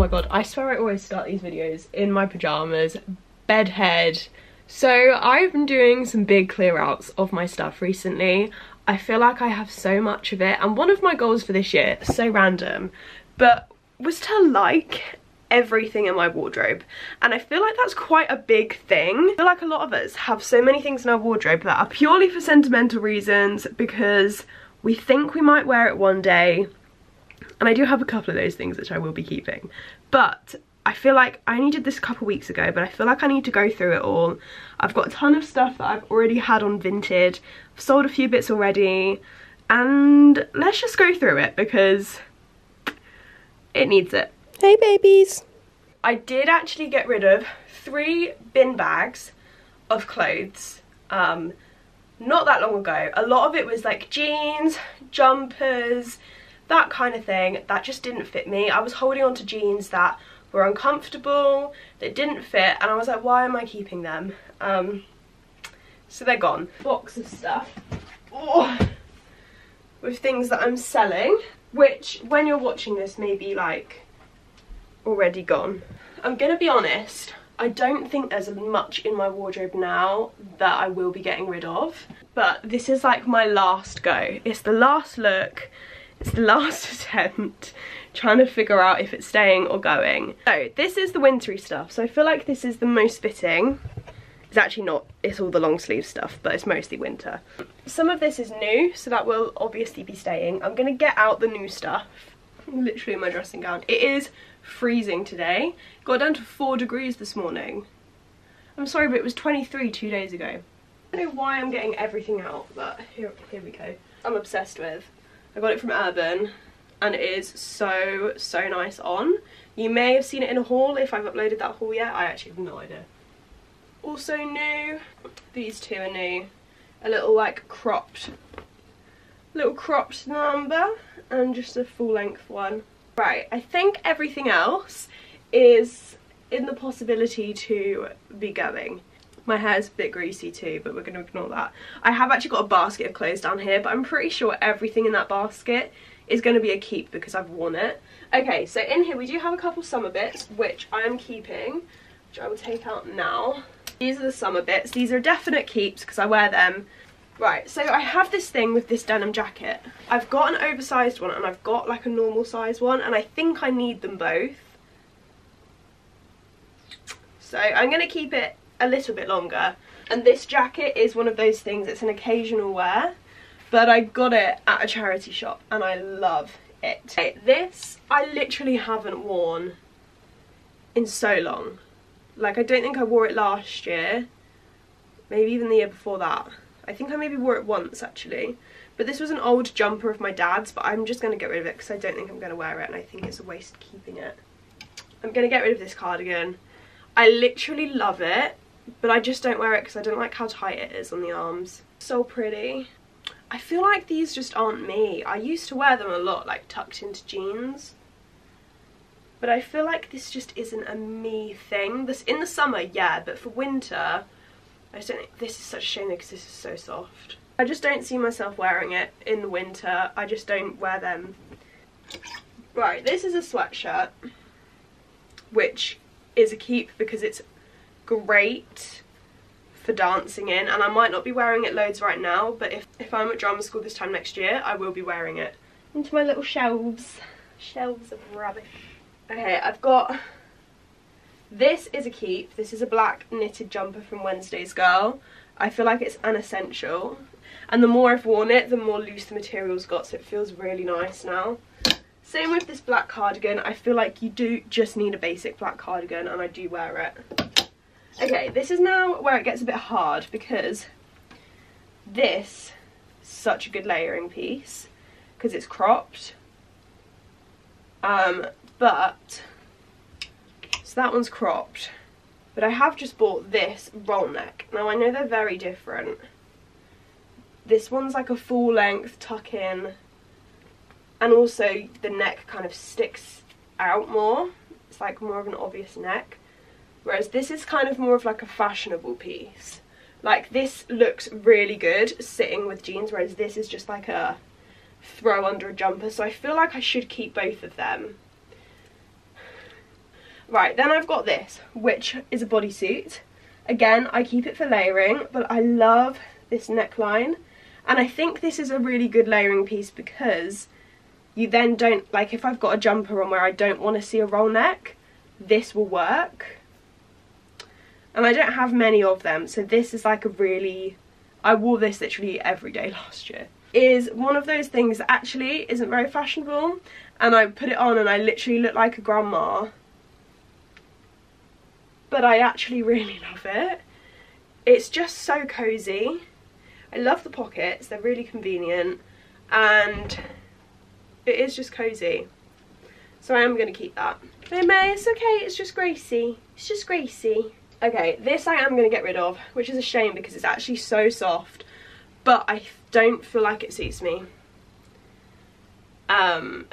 my god, I swear I always start these videos in my pajamas, bedhead. So I've been doing some big clear outs of my stuff recently. I feel like I have so much of it, and one of my goals for this year, so random, but was to like everything in my wardrobe. And I feel like that's quite a big thing. I feel like a lot of us have so many things in our wardrobe that are purely for sentimental reasons because we think we might wear it one day. And I do have a couple of those things which I will be keeping. But I feel like I only did this a couple weeks ago, but I feel like I need to go through it all. I've got a ton of stuff that I've already had on Vinted. I've sold a few bits already. And let's just go through it because it needs it. Hey babies! I did actually get rid of 3 bin bags of clothes not that long ago. A lot of it was like jeans, jumpers, that kind of thing that just didn't fit me. I was holding on to jeans that were uncomfortable, that didn't fit, and I was like, why am I keeping them? So they're gone. Box of stuff with things that I'm selling, which when you're watching this may be like already gone. I'm gonna be honest, I don't think there's much in my wardrobe now that I will be getting rid of, but this is like my last go. It's the last look. It's the last attempt, trying to figure out if it's staying or going. So this is the wintry stuff, so I feel like this is the most fitting. It's actually not, it's all the long sleeve stuff, but it's mostly winter. Some of this is new, so that will obviously be staying. I'm gonna get out the new stuff, literally my dressing gown. It is freezing today. Got down to 4 degrees this morning. I'm sorry, but it was 23 2 days ago. I don't know why I'm getting everything out, but here we go. I'm obsessed with. I got it from Urban and it is so, so nice on. You may have seen it in a haul if I've uploaded that haul yet. I actually have no idea. Also new. These two are new. A little like cropped, little cropped number and just a full length one. Right, I think everything else is in the possibility to be going. My hair's a bit greasy too, but we're going to ignore that. I have actually got a basket of clothes down here, but I'm pretty sure everything in that basket is going to be a keep because I've worn it. Okay, so in here we do have a couple summer bits, which I am keeping, which I will take out now. These are the summer bits. These are definite keeps because I wear them. Right, so I have this thing with this denim jacket. I've got an oversized one and I've got like a normal size one, and I think I need them both. So I'm going to keep it a little bit longer. And this jacket is one of those things, it's an occasional wear, but I got it at a charity shop and I love it. This I literally haven't worn in so long. Like, I don't think I wore it last year, maybe even the year before that. I think I maybe wore it once actually, but this was an old jumper of my dad's, but I'm just going to get rid of it because I don't think I'm going to wear it and I think it's a waste keeping it. I'm going to get rid of this cardigan. I literally love it, but I just don't wear it because I don't like how tight it is on the arms. So pretty. I feel like these just aren't me. I used to wear them a lot, like tucked into jeans. But I feel like this just isn't a me thing. This in the summer, yeah, but for winter, I just don't think. This is such a shame because this is so soft. I just don't see myself wearing it in the winter. I just don't wear them. Right, this is a sweatshirt, which is a keep because it's great for dancing in, and I might not be wearing it loads right now, but if I'm at drama school this time next year, I will be wearing it. Into my little shelves of rubbish. Okay, I've got, this is a keep. This is a black knitted jumper from Wednesday's Girl. I feel like it's an essential, and the more I've worn it, the more loose the material's got, so it feels really nice now. Same with this black cardigan. I feel like you do just need a basic black cardigan, and I do wear it. Okay, this is now where it gets a bit hard because this is such a good layering piece because it's cropped. So that one's cropped. But I have just bought this roll neck. Now I know they're very different. This one's like a full length tuck in. And also the neck kind of sticks out more. It's like more of an obvious neck. Whereas this is kind of more of like a fashionable piece. Like this looks really good sitting with jeans, whereas this is just like a throw under a jumper. So I feel like I should keep both of them. Right, then I've got this, which is a bodysuit. Again, I keep it for layering, but I love this neckline. And I think this is a really good layering piece because you then don't, like, if I've got a jumper on where I don't want to see a roll neck, this will work. And I don't have many of them, so this is like a really, I wore this literally every day last year. Is one of those things that actually isn't very fashionable, and I put it on and I literally look like a grandma. But I actually really love it. It's just so cozy. I love the pockets, they're really convenient, and it is just cozy. So I am going to keep that. May, it's okay, it's just Gracie. It's just Gracie. Okay, this I am going to get rid of, which is a shame because it's actually so soft, but I don't feel like it suits me.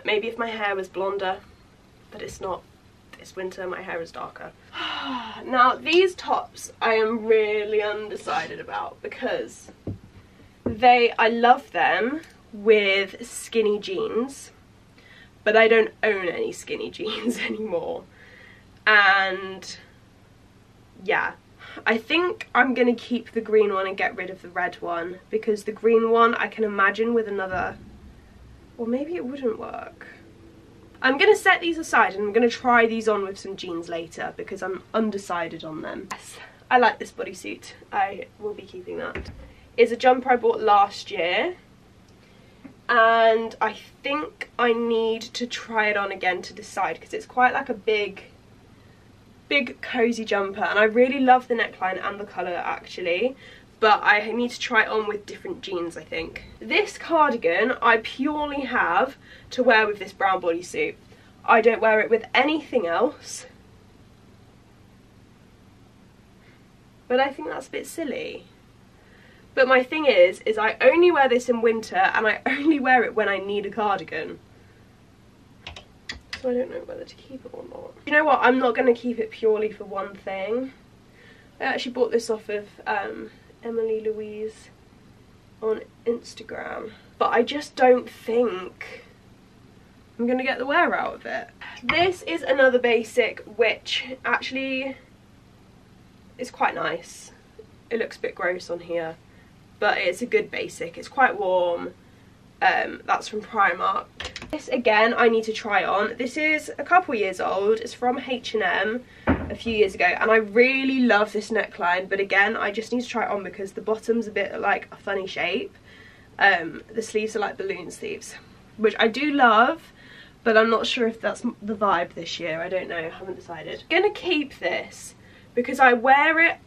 Maybe if my hair was blonder, but it's not. It's winter, my hair is darker. Now, these tops I am really undecided about because I love them with skinny jeans, but I don't own any skinny jeans anymore. And yeah, I think I'm gonna keep the green one and get rid of the red one, because the green one I can imagine with another, or maybe it wouldn't work. I'm going to set these aside and I'm going to try these on with some jeans later because I'm undecided on them. Yes, I like this bodysuit. I will be keeping that. It's a jumper I bought last year and I think I need to try it on again to decide because it's quite like a big cozy jumper, and I really love the neckline and the colour actually, but I need to try it on with different jeans, I think. This cardigan I purely have to wear with this brown bodysuit. I don't wear it with anything else. But I think that's a bit silly. But my thing is I only wear this in winter and I only wear it when I need a cardigan. So I don't know whether to keep it or not. You know what, I'm not going to keep it purely for one thing. I actually bought this off of Emily Louise on Instagram, but I just don't think I'm gonna get the wear out of it. This is another basic which actually is quite nice. It looks a bit gross on here, but it's a good basic. It's quite warm. That's from Primark. This again I need to try on. This is a couple years old. It's from H&M a few years ago, and I really love this neckline, but again I just need to try it on because the bottom's a bit like a funny shape. The sleeves are like balloon sleeves, which I do love, but I'm not sure if that's the vibe this year. I don't know, I haven't decided. I'm gonna keep this because I wear it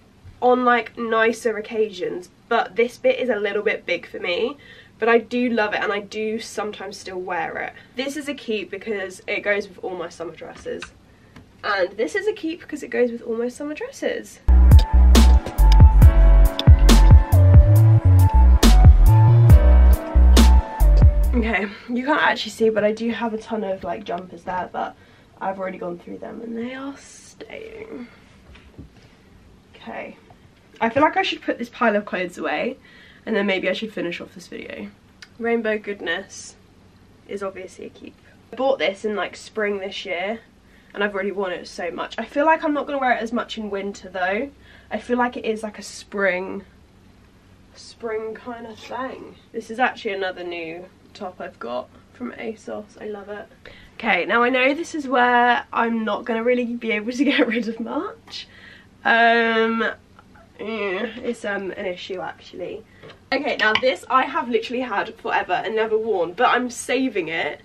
on like nicer occasions, but this bit is a little bit big for me. But I do love it and I do sometimes still wear it. This is a keep because it goes with all my summer dresses. And this is a keep because it goes with all my summer dresses. Okay, you can't actually see, but I do have a ton of like jumpers there, but I've already gone through them and they are staying. Okay. I feel like I should put this pile of clothes away. And then maybe I should finish off this video. Rainbow Goodness is obviously a keep. I bought this in like spring this year and I've already worn it so much. I feel like I'm not going to wear it as much in winter though. I feel like it is like a spring kind of thing. This is actually another new top I've got from ASOS. I love it. Okay, now I know this is where I'm not going to really be able to get rid of much. It's an issue actually. Okay, now this I have literally had forever and never worn, but I'm saving it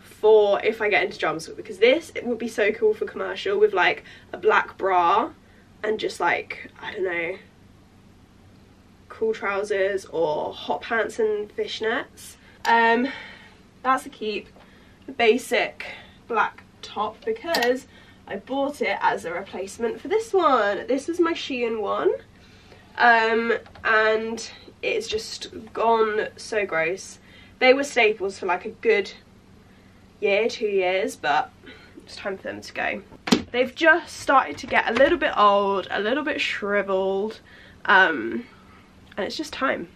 for if I get into jumpsuit, because this, it would be so cool for commercial with like a black bra and just like, I don't know, cool trousers or hot pants and fishnets. That's a keep. The basic black top because I bought it as a replacement for this one. This was my Shein one. And it's just gone so gross. They were staples for like a good year, 2 years, but it's time for them to go. They've just started to get a little bit old, a little bit shriveled, and it's just time.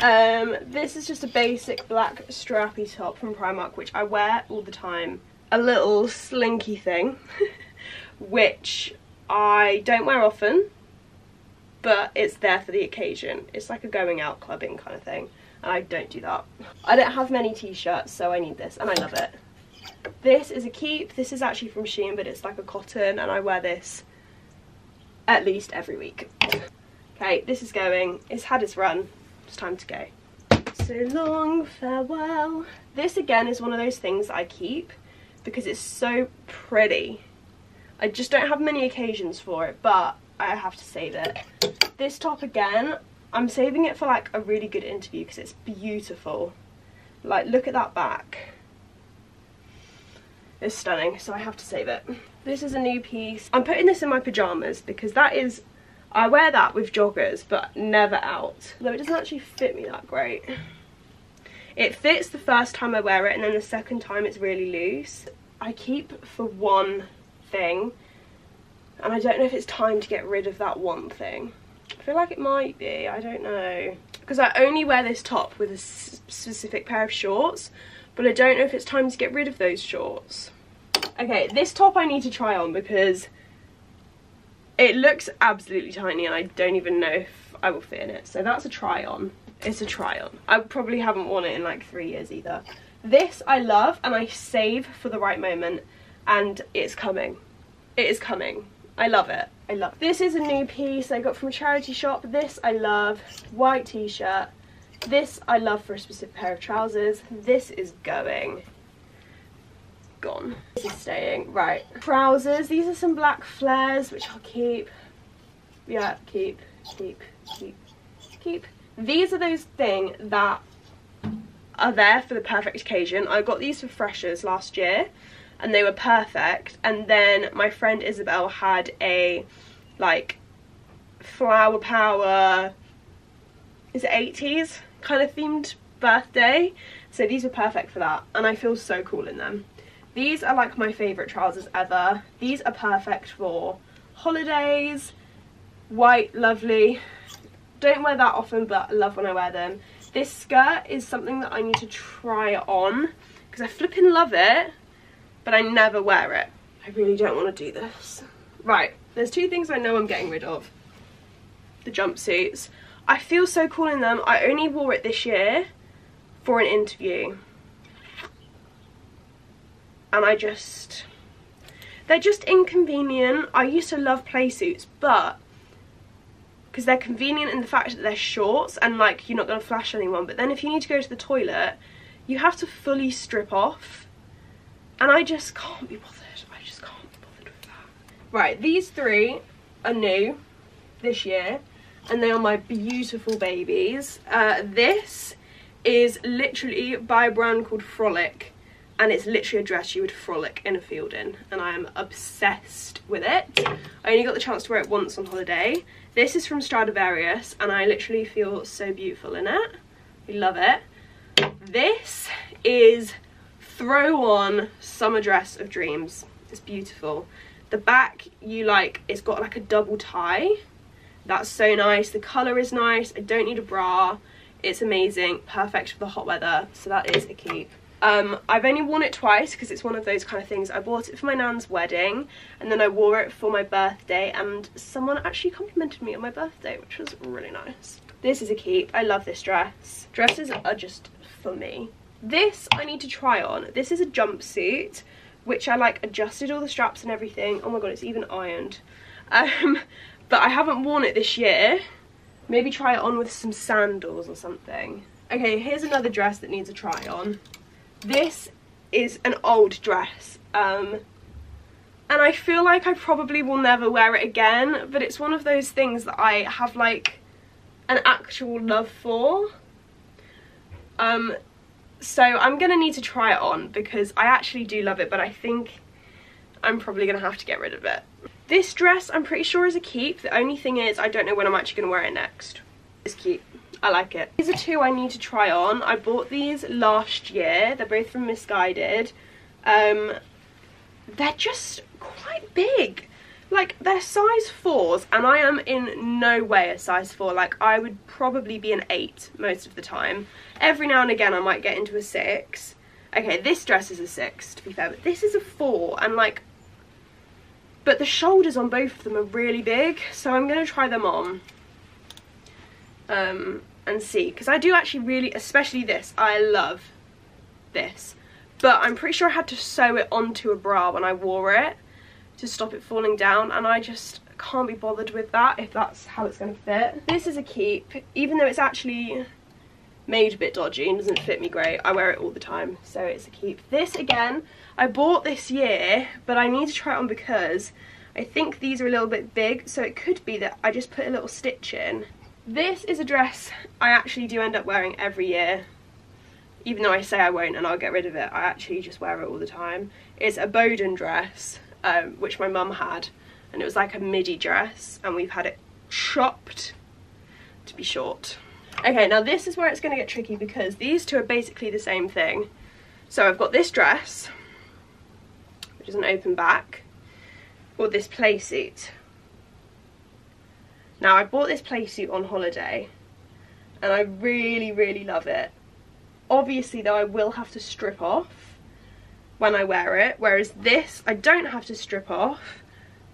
This is just a basic black strappy top from Primark, which I wear all the time. A little slinky thing which I don't wear often, but it's there for the occasion. It's like a going out clubbing kind of thing, and I don't do that. I don't have many t-shirts, so I need this, and I love it. This is a keep. This is actually from Shein, but it's like a cotton, and I wear this at least every week. Okay, this is going. It's had its run. It's time to go. So long, farewell. This again is one of those things I keep because it's so pretty. I just don't have many occasions for it, but I have to save it. This top again, I'm saving it for like a really good interview because it's beautiful. Like, look at that back. It's stunning, so I have to save it. This is a new piece. I'm putting this in my pajamas because that is, I wear that with joggers, but never out. Though it doesn't actually fit me that great. It fits the first time I wear it, and then the second time it's really loose. I keep for one thing, and I don't know if it's time to get rid of that one thing. I feel like it might be, I don't know. Because I only wear this top with a specific pair of shorts, but I don't know if it's time to get rid of those shorts. Okay, this top I need to try on because it looks absolutely tiny and I don't even know if I will fit in it. So that's a try on. It's a try on. I probably haven't worn it in like 3 years either. This I love and I save for the right moment, and it's coming. It is coming. I love it. I love it. This is a new piece I got from a charity shop. This I love. White t-shirt. This I love for a specific pair of trousers. This is going. Gone. This is staying. Right. Trousers. These are some black flares, which I'll keep. Yeah, keep, keep, keep, keep. These are those things that are there for the perfect occasion. I got these for freshers last year, and they were perfect. And then my friend Isabel had a, like, flower power... Is it 80s kind of themed birthday, so these were perfect for that, and I feel so cool in them. These are like my favorite trousers ever. These are perfect for holidays. White, lovely. Don't wear that often, but I love when I wear them. This skirt is something that I need to try on because I flipping love it, but I never wear it. I really don't want to do this. Right, there's two things I know I'm getting rid of. The jumpsuits. I feel so cool in them. I only wore it this year for an interview. And I just... They're just inconvenient. I used to love play suits, but... Because they're convenient in the fact that they're shorts and, like, you're not going to flash anyone. But then if you need to go to the toilet, you have to fully strip off. And I just can't be bothered. I just can't be bothered with that. Right, these three are new this year. And they are my beautiful babies. This is literally by a brand called Frolic, and it's literally a dress you would frolic in a field in, and I am obsessed with it. I only got the chance to wear it once on holiday. This is from Stradivarius, and I literally feel so beautiful in it. We love it. This is throw on summer dress of dreams. It's beautiful. The back, you like, it's got like a double tie. That's so nice. The colour is nice. I don't need a bra. It's amazing. Perfect for the hot weather. So that is a keep. I've only worn it twice because it's one of those kind of things. I bought it for my nan's wedding, and then I wore it for my birthday, and someone actually complimented me on my birthday, which was really nice. This is a keep. I love this dress. Dresses are just for me. This I need to try on. This is a jumpsuit, which I like adjusted all the straps and everything. Oh my god, it's even ironed. But I haven't worn it this year. Maybe try it on with some sandals or something. Okay, here's another dress that needs a try on. This is an old dress. And I feel like I probably will never wear it again, but it's one of those things that I have like an actual love for. So I'm gonna need to try it on because I actually do love it, but I think I'm probably gonna have to get rid of it. This dress I'm pretty sure is a keep. The only thing is I don't know when I'm actually going to wear it next. It's cute. I like it. These are two I need to try on. I bought these last year. They're both from Misguided. They're just quite big. Like, they're size 4s, and I am in no way a size 4. Like, I would probably be an 8 most of the time. Every now and again I might get into a 6. Okay, this dress is a 6 to be fair, but this is a 4, and like... But the shoulders on both of them are really big, so I'm going to try them on and see. Because I do actually really, especially this, I love this. But I'm pretty sure I had to sew it onto a bra when I wore it to stop it falling down. And I just can't be bothered with that if that's how it's going to fit. This is a keep, even though it's actually made a bit dodgy and doesn't fit me great. I wear it all the time, so it's a keep. This, again, I bought this year, but I need to try it on because I think these are a little bit big, so it could be that I just put a little stitch in. This is a dress I actually do end up wearing every year, even though I say I won't and I'll get rid of it. I actually just wear it all the time. It's a Bowden dress, which my mum had, and it was like a midi dress, and we've had it chopped to be short. Okay, now this is where it's going to get tricky because these two are basically the same thing. So I've got this dress, which is an open back, or this play suit. Now I bought this play suit on holiday and I really, really love it. Obviously though, I will have to strip off when I wear it, whereas this, I don't have to strip off,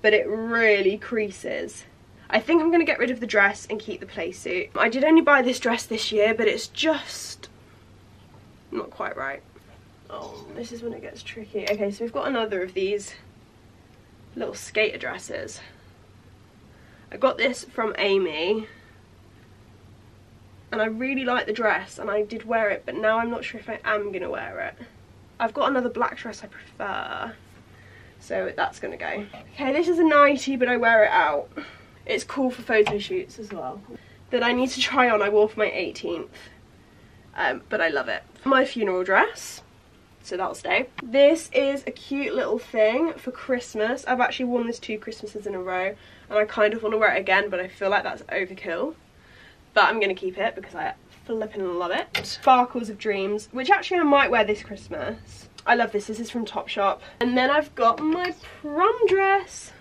but it really creases. I think I'm going to get rid of the dress and keep the play suit. I did only buy this dress this year, but it's just not quite right. Oh, this is when it gets tricky. Okay, so we've got another of these little skater dresses. I got this from Amy, and I really like the dress, and I did wear it, but now I'm not sure if I am going to wear it. I've got another black dress I prefer, so that's going to go. Okay, this is a nightie, but I wear it out. It's cool for photo shoots as well. That I need to try on, I wore for my 18th, but I love it. My funeral dress, so that'll stay. This is a cute little thing for Christmas. I've actually worn this 2 Christmases in a row, and I kind of want to wear it again, but I feel like that's overkill. But I'm going to keep it because I flippin' love it. Sparkles of Dreams, which actually I might wear this Christmas. I love this. This is from Topshop. And then I've got my prom dress,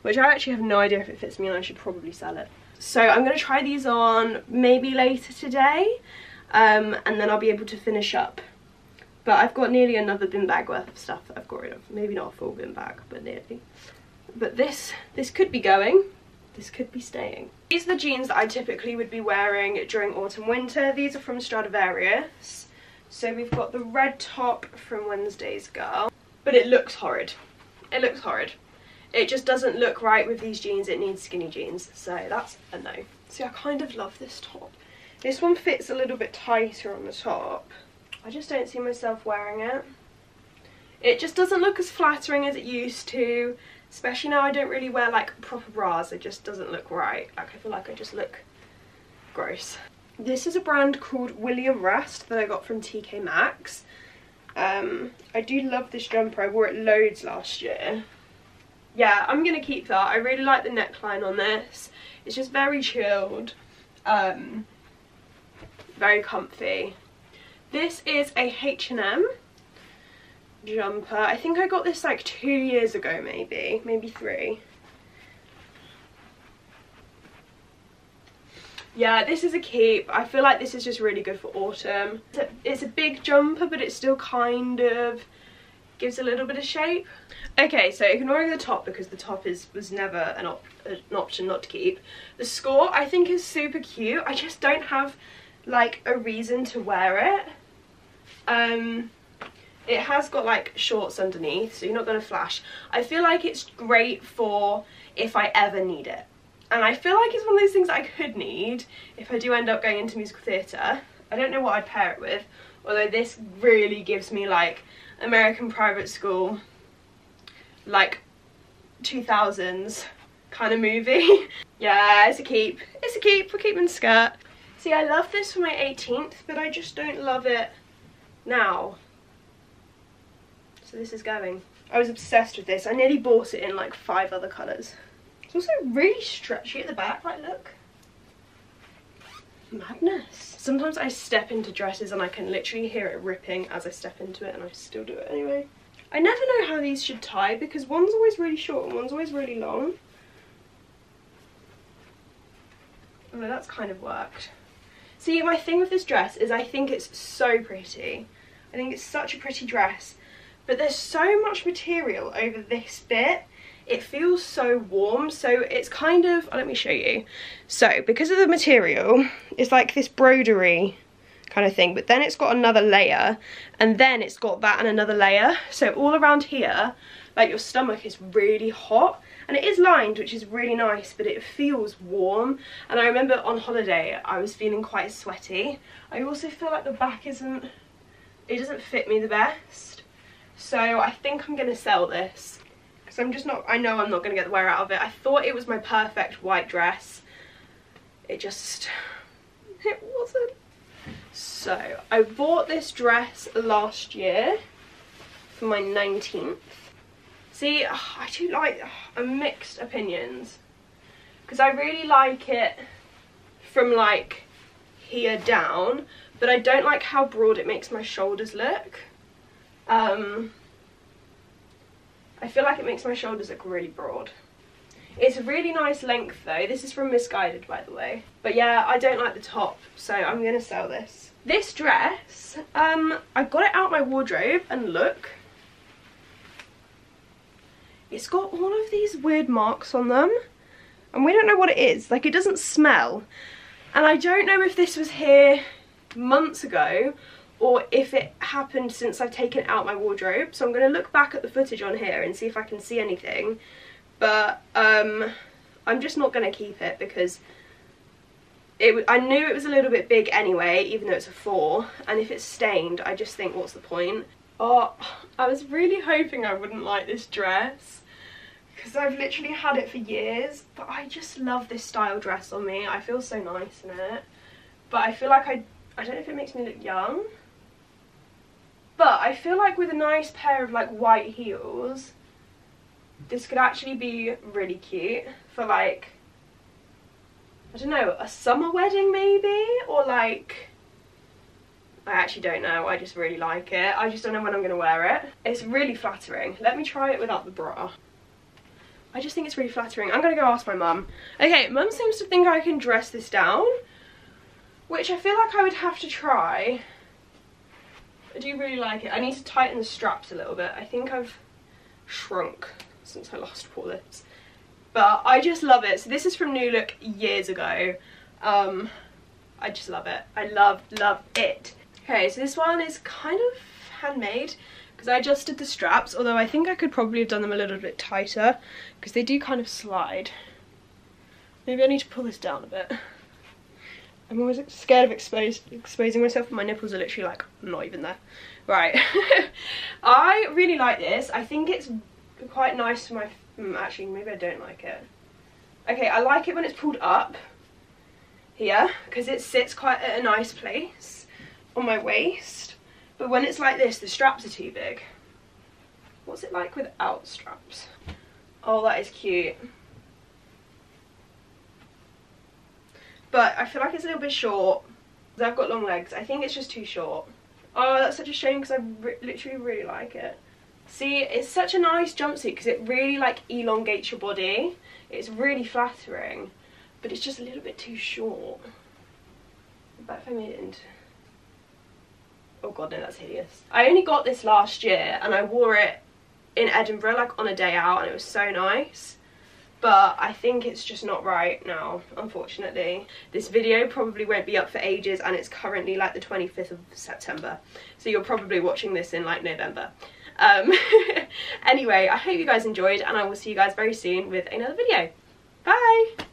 which I actually have no idea if it fits me and I should probably sell it. So I'm going to try these on maybe later today, and then I'll be able to finish up. But I've got nearly another bin bag worth of stuff that I've got rid of. Maybe not a full bin bag, but nearly. But this could be going, this could be staying. These are the jeans that I typically would be wearing during autumn winter. These are from Stradivarius. So we've got the red top from Wednesday's Girl. But it looks horrid. It looks horrid. It just doesn't look right with these jeans. It needs skinny jeans, so that's a no. See, I kind of love this top. This one fits a little bit tighter on the top. I just don't see myself wearing it. It just doesn't look as flattering as it used to, especially now I don't really wear like proper bras. It just doesn't look right. Like, I feel like I just look gross. This is a brand called William Rast that I got from TK Maxx. I do love this jumper. I wore it loads last year. Yeah, I'm going to keep that. I really like the neckline on this. It's just very chilled, very comfy. This is a H&M jumper. I think I got this like 2 years ago, maybe 3. Yeah, this is a keep. I feel like this is just really good for autumn. It's a big jumper, but it's still kind of gives a little bit of shape. Okay, so ignoring the top because the top was never an option not to keep. The score I think is super cute. I just don't have like a reason to wear it. It has got like shorts underneath, so you're not gonna flash. I feel like it's great for if I ever need it. And I feel like it's one of those things I could need if I do end up going into musical theatre. I don't know what I'd pair it with, although this really gives me like American private school, like 2000s kind of movie. Yeah, it's a keep. It's a keep. We're keeping skirt. See, I love this for my 18th, but I just don't love it now. So this is going. I was obsessed with this. I nearly bought it in like 5 other colours. It's also really stretchy at the back. Like, look. Madness. Sometimes I step into dresses and I can literally hear it ripping as I step into it, and I still do it anyway. I never know how these should tie because one's always really short and one's always really long. Although that's kind of worked. See, my thing with this dress is I think it's so pretty. I think it's such a pretty dress, but there's so much material over this bit. It feels so warm, so it's kind of, let me show you. So because of the material, it's like this broderie kind of thing, but then it's got another layer, and then it's got that and another layer. So all around here, like your stomach is really hot, and it is lined, which is really nice, but it feels warm. And I remember on holiday, I was feeling quite sweaty. I also feel like the back isn't, it doesn't fit me the best. So I think I'm gonna sell this, because I'm just not, I know I'm not gonna get the wear out of it. I thought it was my perfect white dress. It just, it wasn't. So I bought this dress last year for my 19th. See, I do like, I'm mixed opinions, because I really like it from like here down, but I don't like how broad it makes my shoulders look. I feel like it makes my shoulders look really broad. It's a really nice length though. This is from Misguided, by the way. But yeah, I don't like the top, so I'm gonna sell this. This dress, I got it out my wardrobe, and look. It's got all of these weird marks on them, and we don't know what it is. Like, it doesn't smell. And I don't know if this was here months ago, or if it happened since I've taken it out my wardrobe. So I'm gonna look back at the footage on here and see if I can see anything. But I'm just not gonna keep it, because I knew it was a little bit big anyway, even though it's a 4, and if it's stained, I just think, what's the point? Oh, I was really hoping I wouldn't like this dress, because I've literally had it for years, but I just love this style dress on me. I feel so nice in it, but I feel like I don't know if it makes me look young, but I feel like with a nice pair of like white heels, this could actually be really cute for like, I don't know, a summer wedding maybe, or like, I actually don't know, I just really like it. I just don't know when I'm gonna wear it. It's really flattering. Let me try it without the bra. I just think it's really flattering. I'm gonna go ask my mum. Okay, mum seems to think I can dress this down, which I feel like I would have to try. I do really like it. I need to tighten the straps a little bit. I think I've shrunk since I last wore this, but I just love it. So this is from New Look years ago. I just love it. I love it. Okay, so this one is kind of handmade, because I adjusted the straps, although I think I could probably have done them a little bit tighter, because they do kind of slide. Maybe I need to pull this down a bit. I'm always scared of exposing myself, and my nipples are literally like not even there. Right. I really like this. I think it's quite nice for my, actually maybe I don't like it. Okay, I like it when it's pulled up here, because it sits quite at a nice place on my waist, but when it's like this, the straps are too big. What's it like without straps? Oh, that is cute. But I feel like it's a little bit short, because I've got long legs. I think it's just too short. Oh, that's such a shame, because I literally really like it. See, it's such a nice jumpsuit, because it really like elongates your body. It's really flattering, but it's just a little bit too short. I bet if I made it into... Oh god, no, that's hideous. I only got this last year, and I wore it in Edinburgh, like on a day out, and it was so nice. But I think it's just not right now, unfortunately. This video probably won't be up for ages, and it's currently like the 25th of September. So you're probably watching this in like November. Anyway, I hope you guys enjoyed, and I will see you guys very soon with another video. Bye!